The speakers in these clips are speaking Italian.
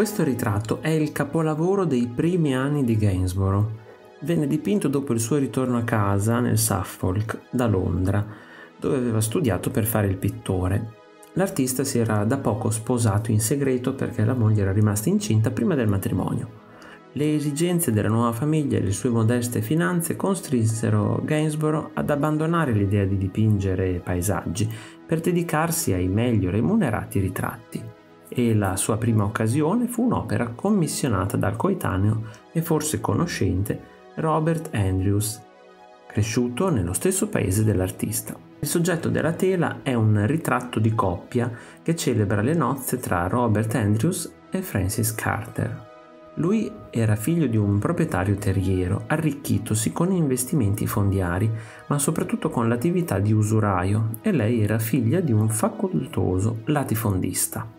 Questo ritratto è il capolavoro dei primi anni di Gainsborough. Venne dipinto dopo il suo ritorno a casa nel Suffolk, da Londra, dove aveva studiato per fare il pittore. L'artista si era da poco sposato in segreto perché la moglie era rimasta incinta prima del matrimonio. Le esigenze della nuova famiglia e le sue modeste finanze costrinsero Gainsborough ad abbandonare l'idea di dipingere paesaggi per dedicarsi ai meglio remunerati ritratti, e la sua prima occasione fu un'opera commissionata dal coetaneo e forse conoscente Robert Andrews, cresciuto nello stesso paese dell'artista. Il soggetto della tela è un ritratto di coppia che celebra le nozze tra Robert Andrews e Frances Carter. Lui era figlio di un proprietario terriero, arricchitosi con investimenti fondiari, ma soprattutto con l'attività di usuraio, e lei era figlia di un facoltoso latifondista.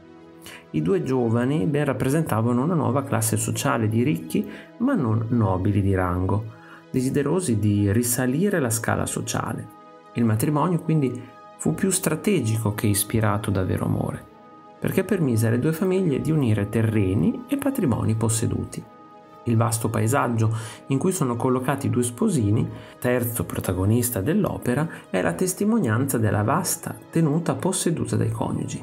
I due giovani ben rappresentavano una nuova classe sociale di ricchi, ma non nobili di rango, desiderosi di risalire la scala sociale. Il matrimonio, quindi, fu più strategico che ispirato da vero amore, perché permise alle due famiglie di unire terreni e patrimoni posseduti. Il vasto paesaggio in cui sono collocati i due sposini, terzo protagonista dell'opera, è la testimonianza della vasta tenuta posseduta dai coniugi.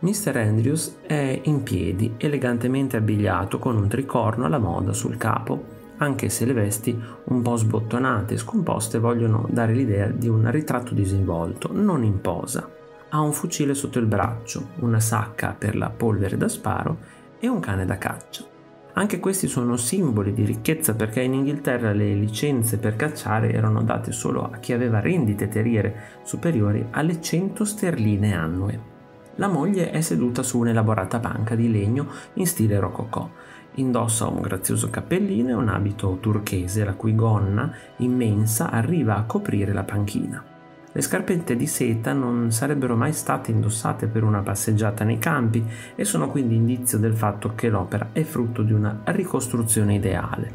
Mr. Andrews è in piedi, elegantemente abbigliato con un tricorno alla moda sul capo, anche se le vesti un po' sbottonate e scomposte vogliono dare l'idea di un ritratto disinvolto, non in posa. Ha un fucile sotto il braccio, una sacca per la polvere da sparo e un cane da caccia. Anche questi sono simboli di ricchezza, perché in Inghilterra le licenze per cacciare erano date solo a chi aveva rendite terriere superiori alle 100 sterline annue. La moglie è seduta su un'elaborata panca di legno in stile rococò. Indossa un grazioso cappellino e un abito turchese, la cui gonna immensa arriva a coprire la panchina. Le scarpette di seta non sarebbero mai state indossate per una passeggiata nei campi e sono quindi indizio del fatto che l'opera è frutto di una ricostruzione ideale.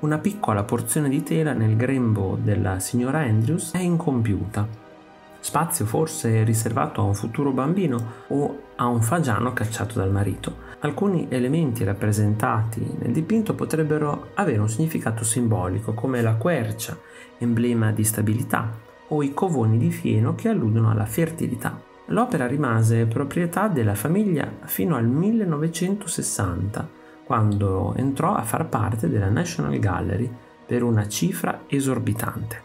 Una piccola porzione di tela nel grembo della signora Andrews è incompiuta, spazio forse riservato a un futuro bambino o a un fagiano cacciato dal marito. Alcuni elementi rappresentati nel dipinto potrebbero avere un significato simbolico, come la quercia, emblema di stabilità, o i covoni di fieno che alludono alla fertilità. L'opera rimase proprietà della famiglia fino al 1960, quando entrò a far parte della National Gallery per una cifra esorbitante.